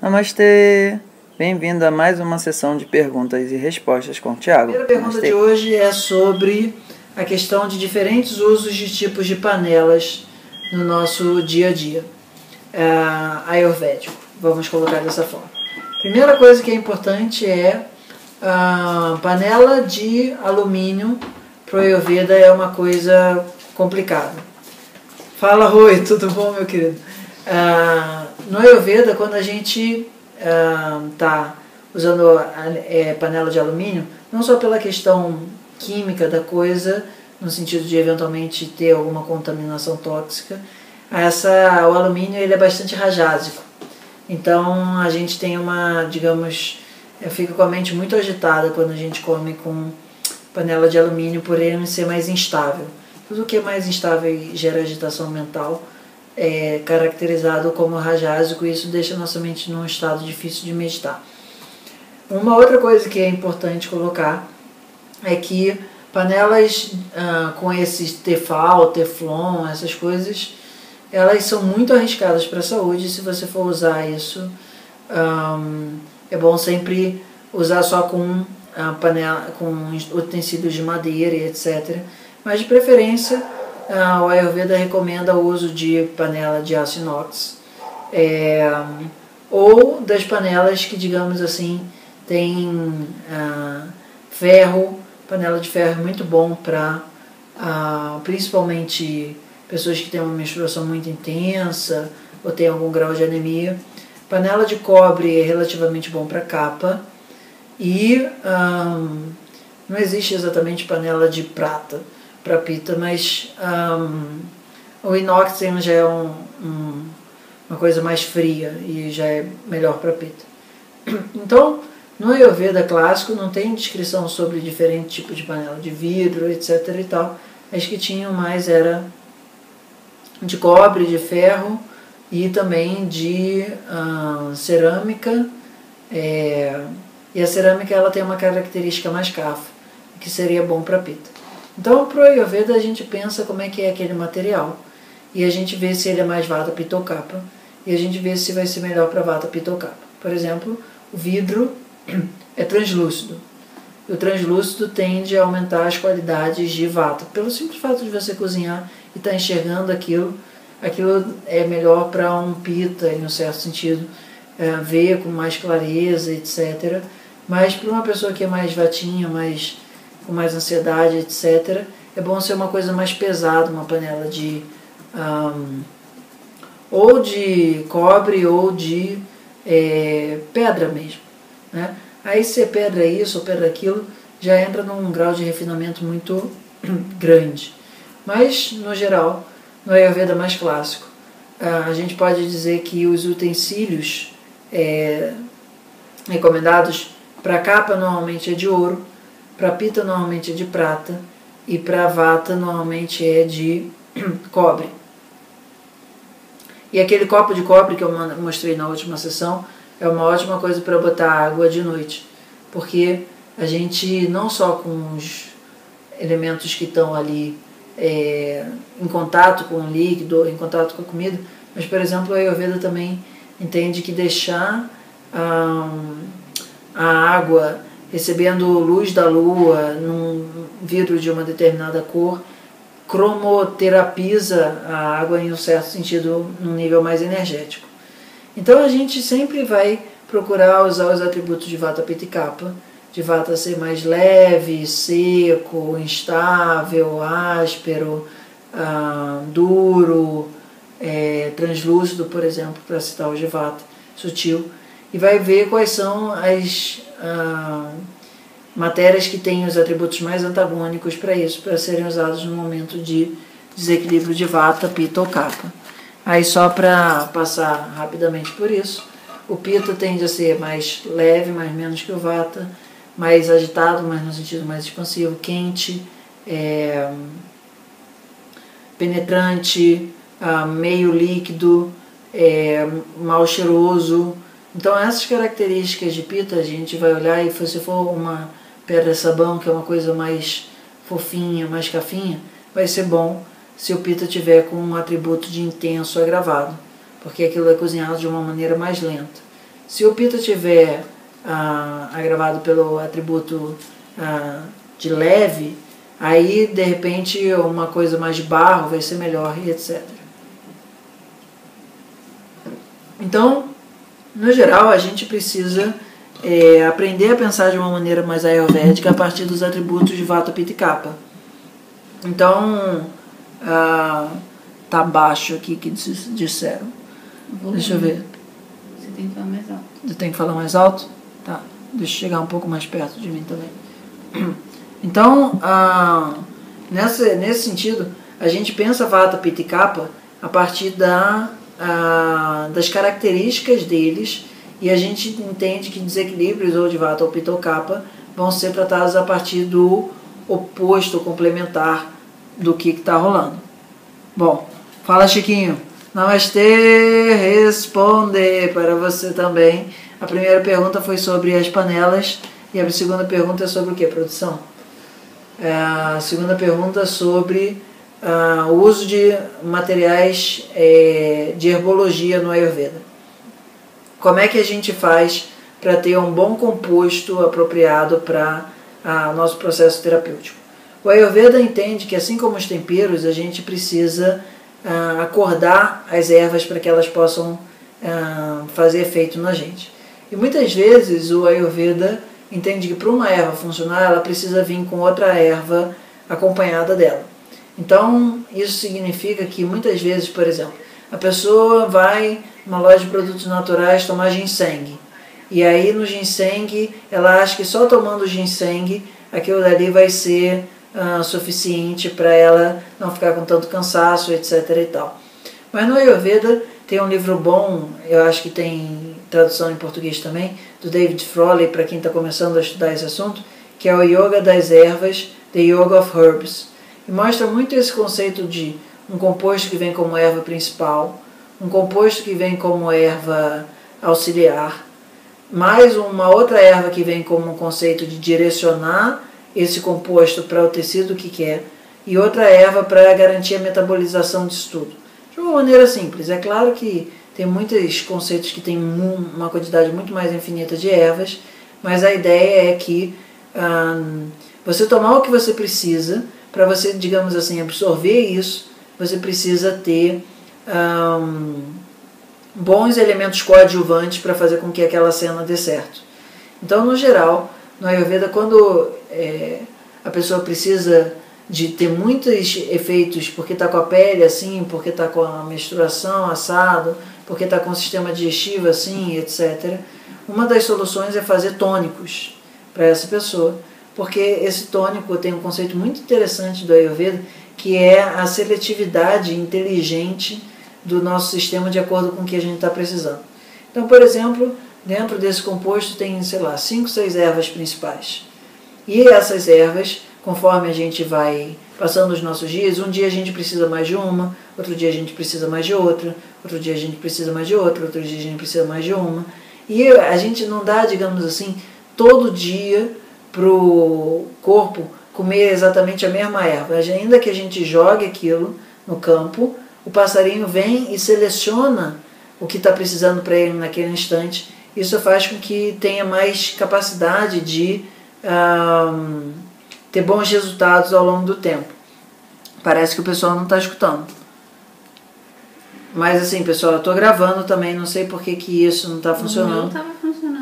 Namastê! Bem-vindo a mais uma sessão de perguntas e respostas com o Tiago. A primeira pergunta de hoje é sobre a questão de diferentes usos de tipos de panelas no nosso dia a dia ayurvédico. Vamos colocar dessa forma. Primeira coisa que é importante é a panela de alumínio para o Ayurveda é uma coisa complicada. Fala, Rui, tudo bom, meu querido? No Ayurveda, quando a gente está usando panela de alumínio, não só pela questão química da coisa, no sentido de eventualmente ter alguma contaminação tóxica, o alumínio ele é bastante rajásico. Então a gente tem uma, digamos, eu fico com a mente muito agitada quando a gente come com panela de alumínio por ele ser mais instável. Tudo que é mais instável e gera agitação mental é caracterizado como rajásico e isso deixa a nossa mente num estado difícil de meditar. Uma outra coisa que é importante colocar é que panelas com esses tefal, teflon, essas coisas, elas são muito arriscadas para a saúde. Se você for usar isso, é bom sempre usar só com panela, com utensílios de madeira e etc. Mas de preferência, o Ayurveda recomenda o uso de panela de aço inox ou das panelas que, digamos assim, tem ferro. Panela de ferro é muito bom para principalmente pessoas que têm uma menstruação muito intensa ou têm algum grau de anemia. Panela de cobre é relativamente bom para capa e não existe exatamente panela de prata para Pitta, mas o inox já é uma coisa mais fria e já é melhor para Pitta. Então, no Ayurveda clássico não tem descrição sobre diferentes tipos de panela, de vidro, etc. e tal. As que tinham mais era de cobre, de ferro e também de cerâmica. E a cerâmica ela tem uma característica mais Kapha, que seria bom para Pitta. Então, para o Ayurveda, a gente pensa como é que é aquele material. E a gente vê se ele é mais Vata, Pitta ou Kapha. E a gente vê se vai ser melhor para Vata, Pitta ou Kapha. Por exemplo, o vidro é translúcido. E o translúcido tende a aumentar as qualidades de Vata. Pelo simples fato de você cozinhar e estar enxergando aquilo, aquilo é melhor para um Pitta, em um certo sentido, ver com mais clareza, etc. Mas para uma pessoa que é mais vatinha, mais... com mais ansiedade, etc. É bom ser uma coisa mais pesada, uma panela de ou de cobre ou de pedra mesmo, né? Aí se é pedra isso ou pedra aquilo, já entra num grau de refinamento muito grande. Mas, no geral, no Ayurveda mais clássico, a gente pode dizer que os utensílios recomendados para capa normalmente é de ouro, para Pitta normalmente é de prata e para Vata normalmente é de cobre. E aquele copo de cobre que eu mostrei na última sessão é uma ótima coisa para botar água de noite, porque a gente não só com os elementos que estão ali em contato com o líquido, em contato com a comida, mas, por exemplo, a Ayurveda também entende que deixar a água recebendo luz da lua num vidro de uma determinada cor, cromoterapiza a água em um certo sentido, num nível mais energético. Então a gente sempre vai procurar usar os atributos de Vata, Pitta e Kapha, de Vata ser mais leve, seco, instável, áspero, duro, translúcido, por exemplo, para citar o de Vata, sutil, e vai ver quais são as matérias que têm os atributos mais antagônicos para isso, para serem usados no momento de desequilíbrio de Vata, Pitta ou Kapha. Aí só para passar rapidamente por isso, o Pitta tende a ser mais leve, mais menos que o Vata, mais agitado, mas no sentido mais expansivo, quente, penetrante, meio líquido, mal cheiroso. Então essas características de Pitta a gente vai olhar e se for uma pedra sabão, que é uma coisa mais fofinha, mais cafinha, vai ser bom se o Pitta tiver com um atributo de intenso agravado, porque aquilo é cozinhado de uma maneira mais lenta. Se o Pitta estiver agravado pelo atributo de leve, aí de repente uma coisa mais de barro vai ser melhor e etc. Então, no geral, a gente precisa aprender a pensar de uma maneira mais ayurvédica a partir dos atributos de Vata, Pitta e Kapha. Então, tá baixo aqui que disseram. Deixa eu ver. Você tem que falar mais alto. Eu tenho que falar mais alto? Tá. Deixa eu chegar um pouco mais perto de mim também. Então, nesse sentido, a gente pensa Vata, Pitta e Kapha a partir das características deles, e a gente entende que desequilíbrios ou de Vata ou Pitta ou Kapha vão ser tratados a partir do oposto complementar do que está rolando. Bom, fala, Chiquinho. Namastê Responde para você também. A primeira pergunta foi sobre as panelas e a segunda pergunta é sobre o que, produção? A segunda pergunta é sobre o uso de materiais de herbologia no Ayurveda. Como é que a gente faz para ter um bom composto apropriado para o nosso processo terapêutico? O Ayurveda entende que, assim como os temperos, a gente precisa acordar as ervas para que elas possam fazer efeito na gente. E muitas vezes o Ayurveda entende que, para uma erva funcionar, ela precisa vir com outra erva acompanhada dela. Então, isso significa que muitas vezes, por exemplo, a pessoa vai numa loja de produtos naturais tomar ginseng. E aí no ginseng, ela acha que só tomando ginseng, aquilo dali vai ser suficiente para ela não ficar com tanto cansaço, etc. e tal. Mas no Ayurveda tem um livro bom, eu acho que tem tradução em português também, do David Frawley, para quem está começando a estudar esse assunto, que é o Yoga das Ervas, The Yoga of Herbs. E mostra muito esse conceito de um composto que vem como erva principal, um composto que vem como erva auxiliar, mais uma outra erva que vem como um conceito de direcionar esse composto para o tecido que quer, e outra erva para garantir a metabolização disso tudo. De uma maneira simples. É claro que tem muitos conceitos que tem uma quantidade muito mais infinita de ervas, mas a ideia é que você tomar o que você precisa. Para você, digamos assim, absorver isso, você precisa ter bons elementos coadjuvantes para fazer com que aquela cena dê certo. Então, no geral, no Ayurveda, quando a pessoa precisa de ter muitos efeitos, porque está com a pele assim, porque está com a menstruação assado, porque está com o sistema digestivo assim, etc., uma das soluções é fazer tônicos para essa pessoa. Porque esse tônico tem um conceito muito interessante do Ayurveda, que é a seletividade inteligente do nosso sistema de acordo com o que a gente está precisando. Então, por exemplo, dentro desse composto tem, sei lá, 5 ou 6 ervas principais. E essas ervas, conforme a gente vai passando os nossos dias, um dia a gente precisa mais de uma, outro dia a gente precisa mais de outra, outro dia a gente precisa mais de outra, outro dia a gente precisa mais de uma. E a gente não dá, digamos assim, todo dia para o corpo comer exatamente a mesma erva. Ainda que a gente jogue aquilo no campo, o passarinho vem e seleciona o que está precisando para ele naquele instante. Isso faz com que tenha mais capacidade de ter bons resultados ao longo do tempo. Parece que o pessoal não está escutando. Mas assim, pessoal, eu estou gravando também, não sei por que isso não está funcionando. Não estava funcionando.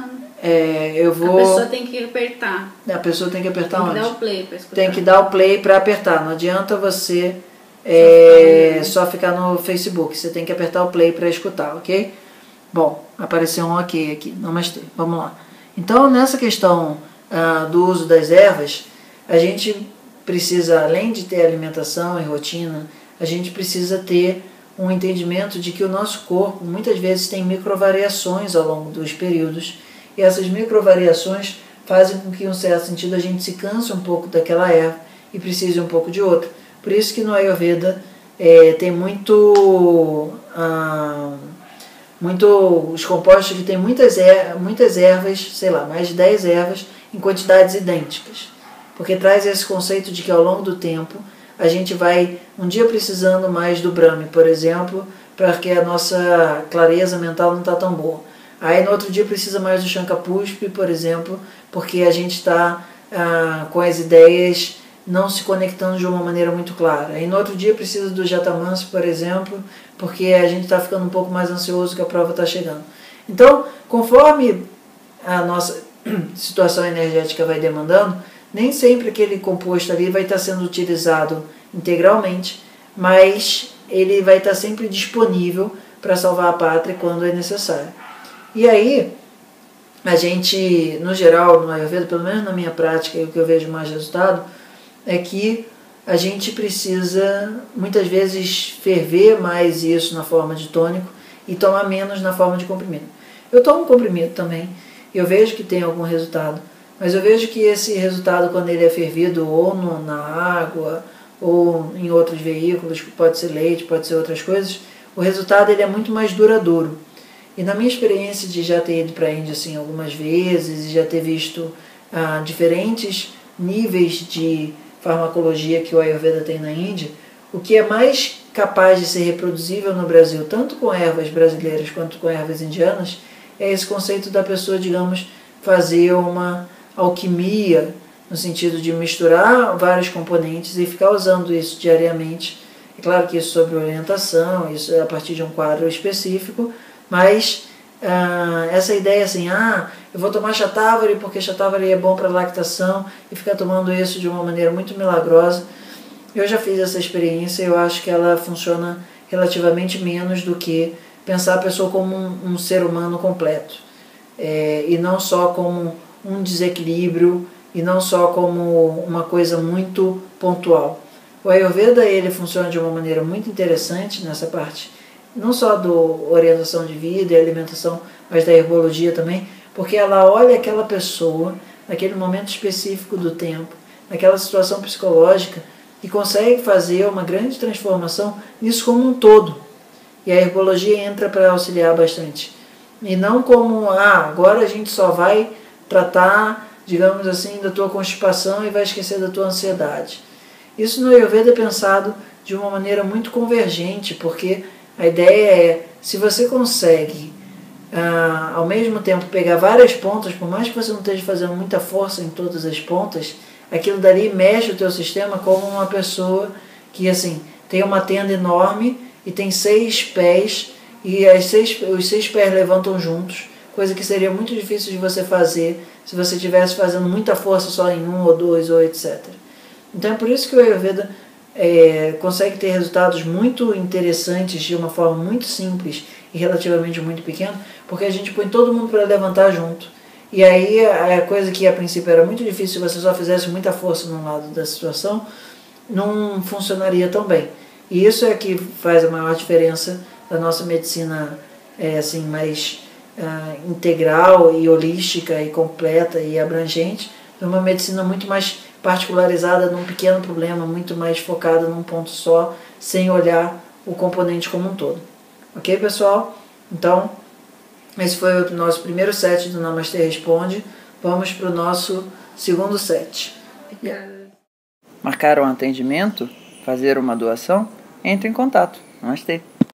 A pessoa tem que apertar. A pessoa tem que apertar onde? Tem que dar o play para escutar. Tem que dar o play para apertar. Não adianta você só ficar no Facebook. Você tem que apertar o play para escutar, ok? Bom, apareceu um ok aqui. Namastê. Vamos lá. Então, nessa questão do uso das ervas, a gente precisa, além de ter alimentação e rotina, a gente precisa ter um entendimento de que o nosso corpo muitas vezes tem microvariações ao longo dos períodos. E essas microvariações fazem com que, em um certo sentido, a gente se canse um pouco daquela erva e precise um pouco de outra. Por isso que no Ayurveda tem muito os compostos que tem muitas ervas, sei lá, mais de 10 ervas em quantidades idênticas. Porque traz esse conceito de que, ao longo do tempo, a gente vai um dia precisando mais do Brahmi, por exemplo, porque a nossa clareza mental não está tão boa. Aí no outro dia precisa mais do chancapuspe, por exemplo, porque a gente está com as ideias não se conectando de uma maneira muito clara. Aí no outro dia precisa do jatamance, por exemplo, porque a gente está ficando um pouco mais ansioso que a prova está chegando. Então, conforme a nossa situação energética vai demandando, nem sempre aquele composto ali vai estar sendo utilizado integralmente, mas ele vai estar sempre disponível para salvar a pátria quando é necessário. E aí, a gente, no geral, no Ayurveda, pelo menos na minha prática, o que eu vejo mais resultado, é que a gente precisa, muitas vezes, ferver mais isso na forma de tônico e tomar menos na forma de comprimido. Eu tomo um comprimido também, eu vejo que tem algum resultado, mas eu vejo que esse resultado, quando ele é fervido ou na água, ou em outros veículos, pode ser leite, pode ser outras coisas, o resultado ele é muito mais duradouro. E na minha experiência de já ter ido para a Índia assim, algumas vezes, e já ter visto diferentes níveis de farmacologia que o Ayurveda tem na Índia, o que é mais capaz de ser reproduzível no Brasil, tanto com ervas brasileiras quanto com ervas indianas, é esse conceito da pessoa, digamos, fazer uma alquimia, no sentido de misturar vários componentes e ficar usando isso diariamente. É claro que isso sobre orientação, isso é a partir de um quadro específico, mas essa ideia assim, eu vou tomar Chatavari porque Chatavari é bom para lactação e ficar tomando isso de uma maneira muito milagrosa, eu já fiz essa experiência e eu acho que ela funciona relativamente menos do que pensar a pessoa como um ser humano completo, e não só como um desequilíbrio, e não só como uma coisa muito pontual. O Ayurveda ele funciona de uma maneira muito interessante nessa parte, não só da orientação de vida e alimentação, mas da herbologia também, porque ela olha aquela pessoa, naquele momento específico do tempo, naquela situação psicológica, e consegue fazer uma grande transformação nisso como um todo. E a herbologia entra para auxiliar bastante. E não como, agora a gente só vai tratar, digamos assim, da tua constipação e vai esquecer da tua ansiedade. Isso no Ayurveda é pensado de uma maneira muito convergente, porque a ideia é, se você consegue, ao mesmo tempo, pegar várias pontas, por mais que você não esteja fazendo muita força em todas as pontas, aquilo dali mexe o teu sistema como uma pessoa que assim tem uma tenda enorme e tem 6 pés, e os 6 pés levantam juntos, coisa que seria muito difícil de você fazer se você estivesse fazendo muita força só em um ou dois, ou etc. Então é por isso que o Ayurveda consegue ter resultados muito interessantes de uma forma muito simples e relativamente muito pequena, porque a gente põe todo mundo para levantar junto. E aí a coisa que a princípio era muito difícil, se você só fizesse muita força num lado da situação, não funcionaria tão bem. E isso é que faz a maior diferença da nossa medicina assim, mais integral e holística e completa e abrangente, é uma medicina muito mais particularizada num pequeno problema, muito mais focada num ponto só, sem olhar o componente como um todo. Ok, pessoal? Então, esse foi o nosso primeiro set do Namaste Responde. Vamos para o nosso segundo set. Obrigada. Marcar um atendimento? Fazer uma doação? Entre em contato. Namastê.